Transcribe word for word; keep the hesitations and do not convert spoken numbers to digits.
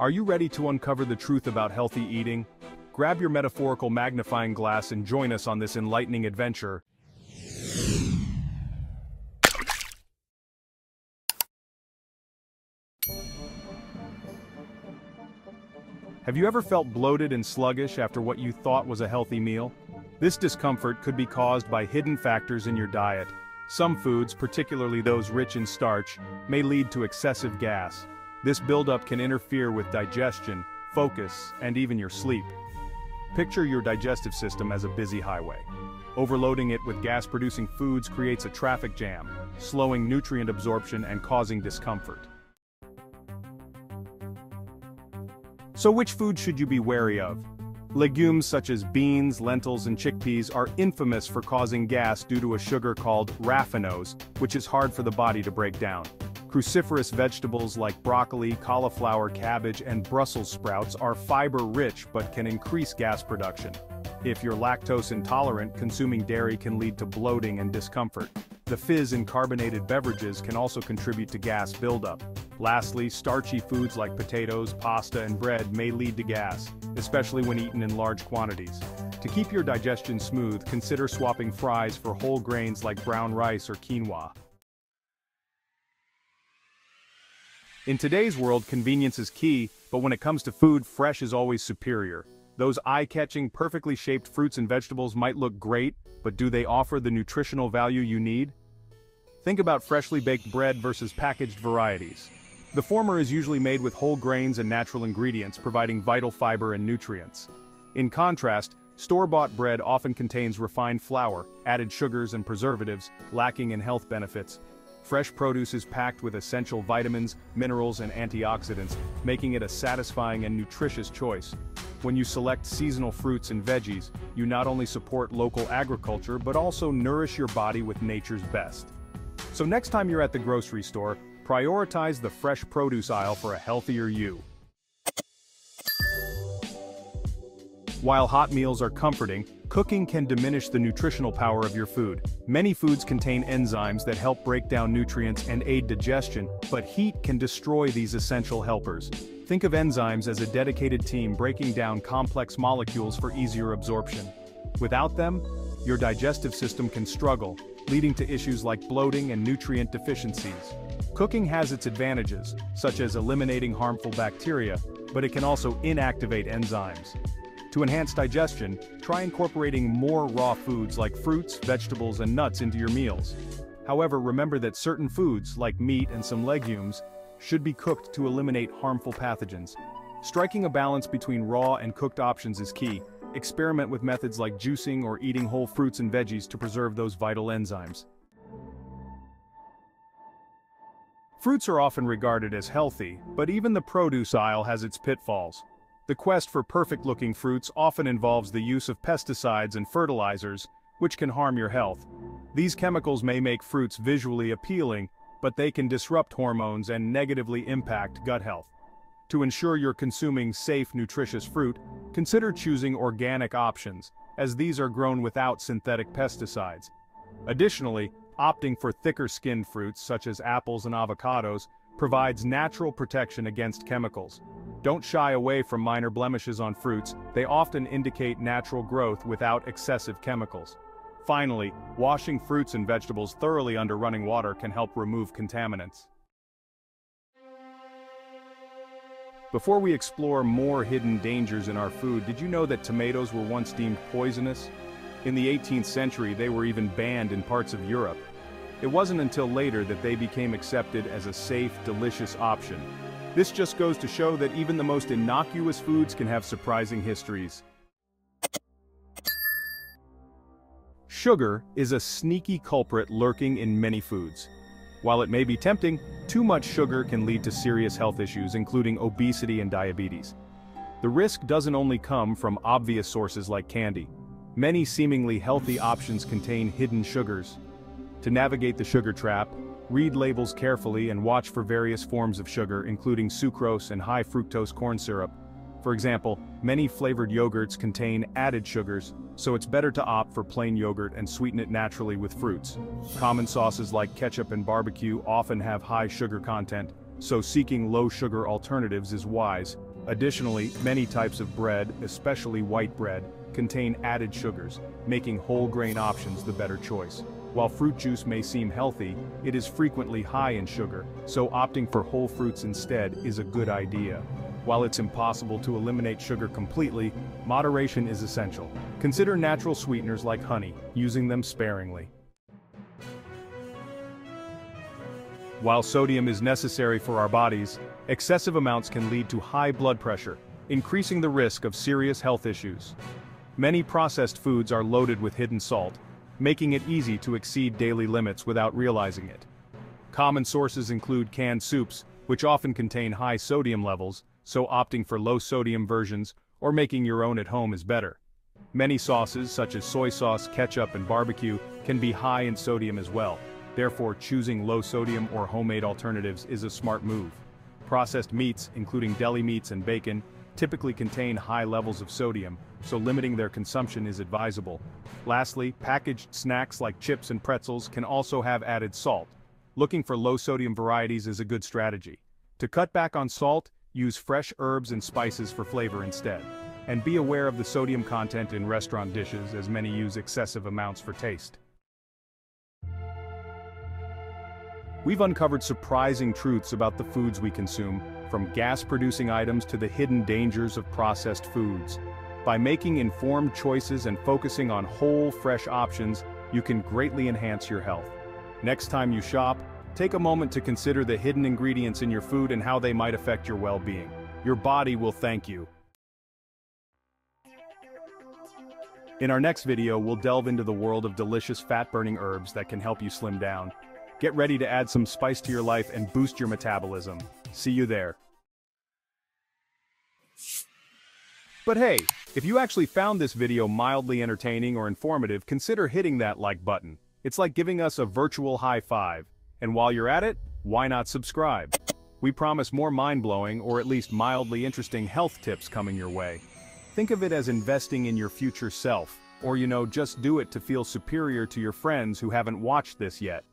Are you ready to uncover the truth about healthy eating? Grab your metaphorical magnifying glass and join us on this enlightening adventure. Have you ever felt bloated and sluggish after what you thought was a healthy meal? This discomfort could be caused by hidden factors in your diet. Some foods, particularly those rich in starch, may lead to excessive gas. This buildup can interfere with digestion, focus, and even your sleep. Picture your digestive system as a busy highway. Overloading it with gas-producing foods creates a traffic jam, slowing nutrient absorption and causing discomfort. So which food should you be wary of? Legumes such as beans, lentils, and chickpeas are infamous for causing gas due to a sugar called raffinose, which is hard for the body to break down. Cruciferous vegetables like broccoli, cauliflower, cabbage, and Brussels sprouts are fiber-rich but can increase gas production. If you're lactose intolerant, consuming dairy can lead to bloating and discomfort. The fizz in carbonated beverages can also contribute to gas buildup. Lastly, starchy foods like potatoes, pasta, and bread may lead to gas, especially when eaten in large quantities. To keep your digestion smooth, consider swapping fries for whole grains like brown rice or quinoa. In today's world, convenience is key, but when it comes to food, fresh is always superior. Those eye-catching, perfectly shaped fruits and vegetables might look great, but do they offer the nutritional value you need? Think about freshly baked bread versus packaged varieties. The former is usually made with whole grains and natural ingredients, providing vital fiber and nutrients. In contrast, store-bought bread often contains refined flour, added sugars and preservatives, lacking in health benefits. Fresh produce is packed with essential vitamins, minerals, and antioxidants, making it a satisfying and nutritious choice. When you select seasonal fruits and veggies, you not only support local agriculture but also nourish your body with nature's best. So next time you're at the grocery store, prioritize the fresh produce aisle for a healthier you. While hot meals are comforting, cooking can diminish the nutritional power of your food. Many foods contain enzymes that help break down nutrients and aid digestion, but heat can destroy these essential helpers. Think of enzymes as a dedicated team breaking down complex molecules for easier absorption. Without them, your digestive system can struggle, leading to issues like bloating and nutrient deficiencies. Cooking has its advantages, such as eliminating harmful bacteria, but it can also inactivate enzymes. To enhance digestion, try incorporating more raw foods like fruits, vegetables, and nuts into your meals. However, remember that certain foods, like meat and some legumes, should be cooked to eliminate harmful pathogens. Striking a balance between raw and cooked options is key. Experiment with methods like juicing or eating whole fruits and veggies to preserve those vital enzymes. Fruits are often regarded as healthy, but even the produce aisle has its pitfalls. The quest for perfect-looking fruits often involves the use of pesticides and fertilizers, which can harm your health. These chemicals may make fruits visually appealing, but they can disrupt hormones and negatively impact gut health. To ensure you're consuming safe, nutritious fruit, consider choosing organic options, as these are grown without synthetic pesticides. Additionally, opting for thicker-skinned fruits such as apples and avocados provides natural protection against chemicals. Don't shy away from minor blemishes on fruits, they often indicate natural growth without excessive chemicals. Finally, washing fruits and vegetables thoroughly under running water can help remove contaminants. Before we explore more hidden dangers in our food, did you know that tomatoes were once deemed poisonous? In the eighteenth century, they were even banned in parts of Europe. It wasn't until later that they became accepted as a safe, delicious option. This just goes to show that even the most innocuous foods can have surprising histories. Sugar is a sneaky culprit lurking in many foods. While it may be tempting, too much sugar can lead to serious health issues, including obesity and diabetes. The risk doesn't only come from obvious sources like candy. Many seemingly healthy options contain hidden sugars. To navigate the sugar trap, read labels carefully and watch for various forms of sugar, including sucrose and high fructose corn syrup. For example, many flavored yogurts contain added sugars, so it's better to opt for plain yogurt and sweeten it naturally with fruits. Common sauces like ketchup and barbecue often have high sugar content, so seeking low-sugar alternatives is wise, Additionally, many types of bread, especially white bread, contain added sugars, making whole grain options the better choice. While fruit juice may seem healthy, it is frequently high in sugar, so opting for whole fruits instead is a good idea. While it's impossible to eliminate sugar completely, moderation is essential. Consider natural sweeteners like honey, using them sparingly. While sodium is necessary for our bodies, excessive amounts can lead to high blood pressure, increasing the risk of serious health issues. Many processed foods are loaded with hidden salt, making it easy to exceed daily limits without realizing it. Common sources include canned soups, which often contain high sodium levels, so opting for low-sodium versions or making your own at home is better. Many sauces, such as soy sauce, ketchup, and barbecue, can be high in sodium as well. Therefore, choosing low-sodium or homemade alternatives is a smart move. Processed meats, including deli meats and bacon, typically contain high levels of sodium, so limiting their consumption is advisable. Lastly, packaged snacks like chips and pretzels can also have added salt. Looking for low-sodium varieties is a good strategy. To cut back on salt, use fresh herbs and spices for flavor instead. And be aware of the sodium content in restaurant dishes, as many use excessive amounts for taste. We've uncovered surprising truths about the foods we consume, from gas-producing items to the hidden dangers of processed foods. By making informed choices and focusing on whole, fresh options, you can greatly enhance your health. Next time you shop, take a moment to consider the hidden ingredients in your food and how they might affect your well-being. Your body will thank you. In our next video, we'll delve into the world of delicious fat-burning herbs that can help you slim down. Get ready to add some spice to your life and boost your metabolism. See you there. But hey, if you actually found this video mildly entertaining or informative, consider hitting that like button. It's like giving us a virtual high five. And while you're at it, why not subscribe? We promise more mind-blowing, or at least mildly interesting, health tips coming your way. Think of it as investing in your future self, or you know, just do it to feel superior to your friends who haven't watched this yet.